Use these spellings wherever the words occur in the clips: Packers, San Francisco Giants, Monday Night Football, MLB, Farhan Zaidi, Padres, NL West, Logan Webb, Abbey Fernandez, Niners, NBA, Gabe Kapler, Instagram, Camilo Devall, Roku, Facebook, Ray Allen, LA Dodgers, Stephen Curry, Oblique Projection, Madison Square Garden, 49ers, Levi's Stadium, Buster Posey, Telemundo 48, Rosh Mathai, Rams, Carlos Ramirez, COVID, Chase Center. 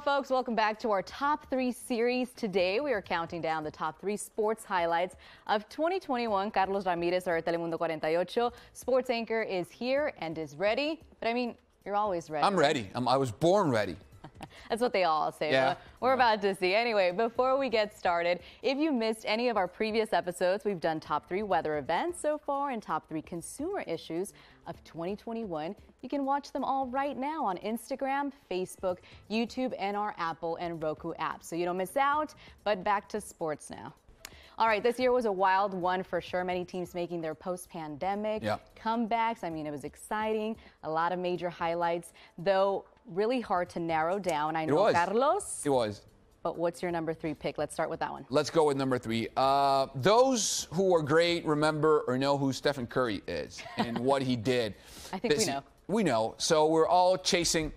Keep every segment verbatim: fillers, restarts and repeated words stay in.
Hello, folks. Welcome back to our top three series. Today, we are counting down the top three sports highlights of twenty twenty-one. Carlos Ramirez, our Telemundo forty-eight sports anchor, is here and is ready. But I mean, you're always ready. I'm ready. I'm, I was born ready. That's what they all say. Yeah. We're about to see. Anyway, before we get started, if you missed any of our previous episodes, we've done top three weather events so far and top three consumer issues of twenty twenty-one. You can watch them all right now on Instagram, Facebook, YouTube, and our Apple and Roku apps, so you don't miss out. But back to sports now. All right, this year was a wild one for sure. Many teams making their post-pandemic yeah. comebacks. I mean, it was exciting. A lot of major highlights, though. Really hard to narrow down. I know, it was. Carlos. It was. But what's your number three pick? Let's start with that one. Let's go with number three. Uh, those who are great remember or know who Stephen Curry is and what he did. I think this, we know. We know. So we're all chasing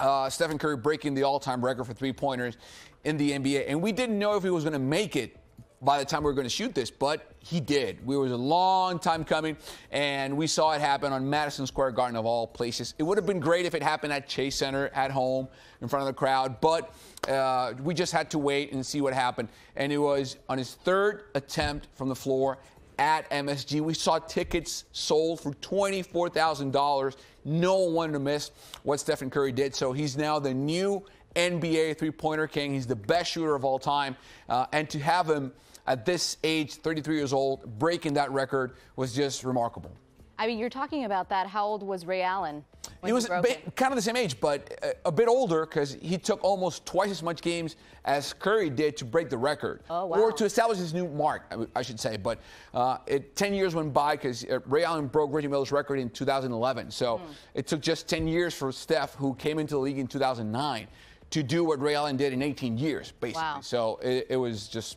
uh, Stephen Curry breaking the all-time record for three-pointers in the N B A. And we didn't know if he was going to make it by the time we were going to shoot this, but he did. It was a long time coming, and we saw it happen on Madison Square Garden, of all places. It would have been great if it happened at Chase Center, at home, in front of the crowd, but uh, we just had to wait and see what happened. And it was on his third attempt from the floor at M S G. We saw tickets sold for twenty-four thousand dollars. No one to miss what Stephen Curry did, so he's now the new N B A three-pointer king. He's the best shooter of all time, uh, and to have him at this age, thirty-three years old, breaking that record was just remarkable. I mean, you're talking about that. How old was Ray Allen? He was kind of the same age, but a, a bit older, because he took almost twice as much games as Curry did to break the record. Oh, wow. Or to establish his new mark, I, I should say. But uh, it, ten years went by, because uh, Ray Allen broke Reggie Miller's record in two thousand eleven. So mm. it took just ten years for Steph, who came into the league in two thousand nine, to do what Ray Allen did in eighteen years, basically. Wow. So it, it was just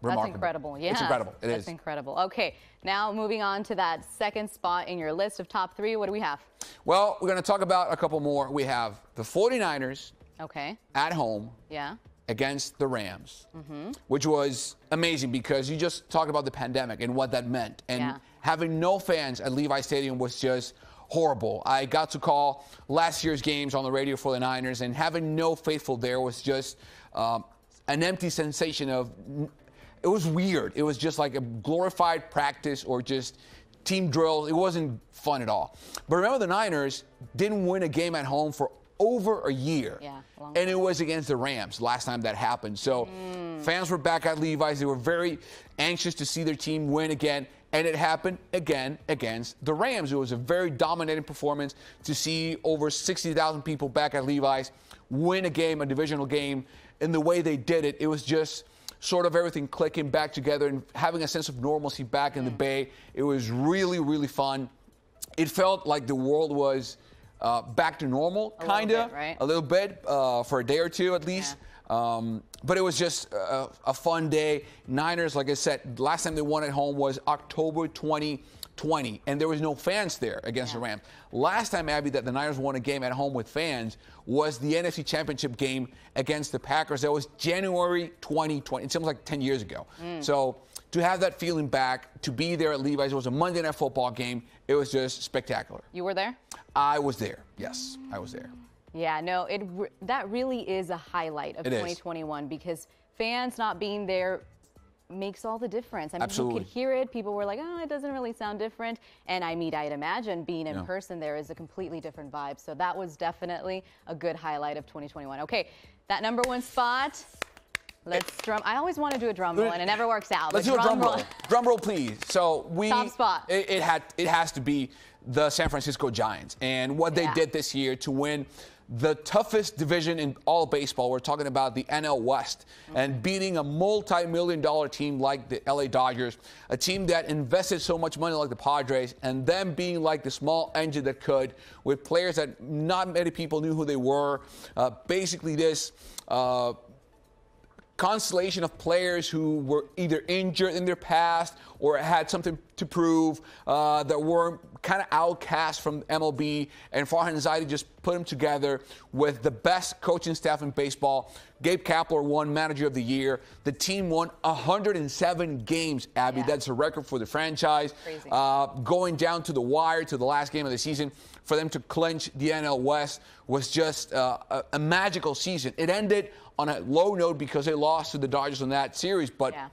remarkable. That's incredible. Yeah. It's incredible. It That's is. incredible. Okay. Now moving on to that second spot in your list of top three. What do we have? Well, we're going to talk about a couple more. We have the forty-niners okay. at home yeah. against the Rams, mm-hmm. which was amazing because you just talked about the pandemic and what that meant. And yeah. having no fans at Levi's Stadium was just horrible. I got to call last year's games on the radio for the Niners, and having no faithful there was just um, an empty sensation of... It was weird. It was just like a glorified practice or just team drill. It wasn't fun at all. But remember, the Niners didn't win a game at home for over a year. Yeah, long and time. It was against the Rams last time that happened. So mm. fans were back at Levi's. They were very anxious to see their team win again. And it happened again against the Rams. It was a very dominating performance to see over sixty thousand people back at Levi's win a game, a divisional game. And the way they did it, it was just sort of everything clicking back together and having a sense of normalcy back in the Bay. It was really, really fun. It felt like the world was uh, back to normal, kind of, right? a little bit, uh, for a day or two at least. Yeah. Um, but it was just a, a fun day. Niners, like I said, last time they won at home was October twenty twenty, and there was no fans there against yeah. the Rams. Last time, Abby, that the Niners won a game at home with fans was the N F C Championship game against the Packers. That was January twenty twenty. It seems like ten years ago. Mm. So to have that feeling back, to be there at Levi's, it was a Monday Night Football game. It was just spectacular. You were there? I was there. Yes, I was there. Yeah, no, it that really is a highlight of it twenty twenty-one is. Because fans not being there makes all the difference. I mean, Absolutely. You could hear it. People were like, oh, it doesn't really sound different. And I mean, I'd imagine being in yeah. person there is a completely different vibe. So that was definitely a good highlight of twenty twenty-one. Okay, that number one spot. Let's drum. I always want to do a drum roll, and it never works out. Let's do drum a drum roll. roll. Drum roll, please. So we. Top spot. It, it had. It has to be the San Francisco Giants and what they yeah. did this year to win the toughest division in all baseball. We're talking about the N L West okay. and beating a multi-million dollar team like the L A Dodgers, a team that invested so much money like the Padres, and them being like the small engine that could, with players that not many people knew who they were. Uh, basically this uh, constellation of players who were either injured in their past or had something to prove, uh, that were kind of outcast from M L B, and Farhan Zaidi just put them together with the best coaching staff in baseball. Gabe Kapler won Manager of the Year. The team won one hundred seven games, Abby. Yeah. That's a record for the franchise. Uh, going down to the wire to the last game of the season, for them to clinch the N L West was just uh, a, a magical season. It ended on a low note because they lost to the Dodgers in that series, but yeah.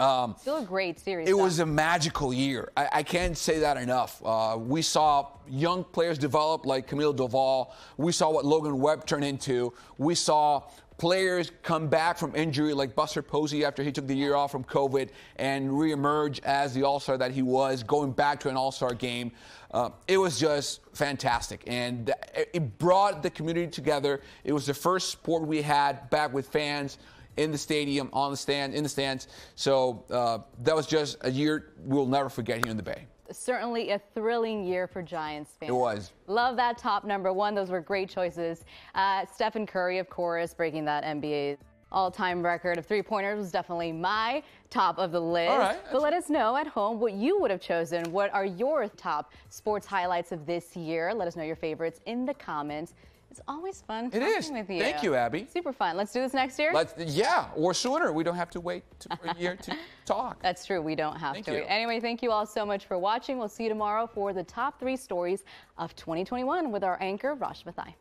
Um, Still a great series. It though. was a magical year. I, I can't say that enough. Uh, we saw young players develop like Camilo Devall. We saw what Logan Webb turned into. We saw players come back from injury like Buster Posey after he took the year off from COVID and reemerge as the all-star that he was, going back to an all-star game. Uh, it was just fantastic, and it brought the community together. It was the first sport we had back with fans in the stadium, on the stand, in the stands. So uh, that was just a year we'll never forget here in the Bay. Certainly a thrilling year for Giants fans. It was. Love that top number one. Those were great choices. Uh, Stephen Curry, of course, breaking that N B A all-time record of three-pointers was definitely my top of the list. All right. But let us know at home what you would have chosen. What are your top sports highlights of this year? Let us know your favorites in the comments. It's always fun talking it is. with you. Thank you, Abby. Super fun. Let's do this next year? Let's, yeah, or sooner. We don't have to wait to, a year to talk. That's true. We don't have thank to. You. Anyway, thank you all so much for watching. We'll see you tomorrow for the top three stories of twenty twenty-one with our anchor, Rosh Mathai.